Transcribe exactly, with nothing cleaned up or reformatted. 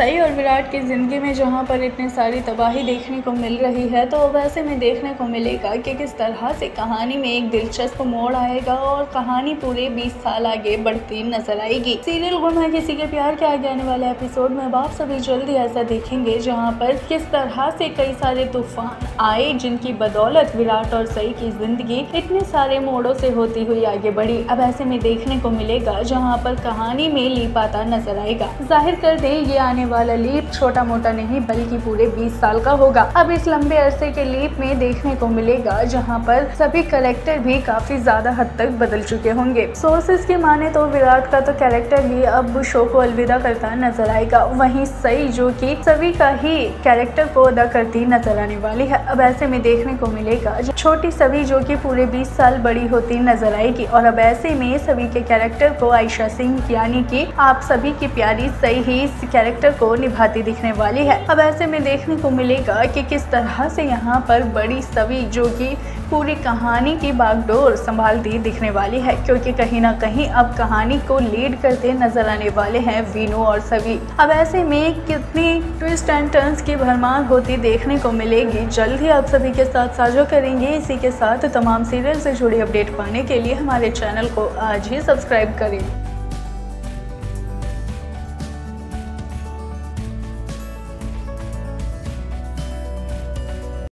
सई और विराट की ज़िंदगी में जहाँ पर इतनी सारी तबाही देखने को मिल रही है, तो वैसे में देखने को मिलेगा कि किस तरह से कहानी में एक दिलचस्प मोड़ आएगा और कहानी पूरे बीस साल आगे बढ़ती नजर आएगी। सीरियल गुम है किसी के प्यार के आगे आने वाले एपिसोड में आप सभी जल्दी ऐसा देखेंगे जहाँ पर किस तरह से कई सारे तूफान आए जिनकी बदौलत विराट और सई की जिंदगी इतने सारे मोड़ों से होती हुई आगे बढ़ी। अब ऐसे में देखने को मिलेगा जहाँ पर कहानी में लीप आता नजर आएगा। जाहिर कर दे ये आने वाला लीप छोटा मोटा नहीं बल्कि पूरे बीस साल का होगा। अब इस लंबे अरसे के लीप में देखने को मिलेगा जहां पर सभी कैरेक्टर भी काफी ज्यादा हद तक बदल चुके होंगे। सोर्सेस की माने तो विराट का तो कैरेक्टर ही अब शो को अलविदा करता नजर आएगा, वहीं सई जो कि सभी का ही कैरेक्टर को अदा करती नजर आने वाली है। अब ऐसे में देखने को मिलेगा छोटी सभी जो कि पूरे बीस साल बड़ी होती नजर आएगी। और अब ऐसे में सभी के कैरेक्टर को आयशा सिंह यानी कि आप सभी की प्यारी सई ही इस कैरेक्टर को निभाती दिखने वाली है। अब ऐसे में देखने को मिलेगा कि किस तरह से यहाँ पर बड़ी सवी जो कि पूरी कहानी की बागडोर संभालती दिखने वाली है, क्योंकि कहीं ना कहीं अब कहानी को लीड करते नजर आने वाले हैं वीनू और सवी। अब ऐसे में कितनी ट्विस्ट एंड टर्न्स की भरमार होती देखने को मिलेगी जल्द ही आप सभी के साथ साझा करेंगे। इसी के साथ तमाम सीरियल से जुड़ी अपडेट पाने के लिए हमारे चैनल को आज ही सब्सक्राइब करें।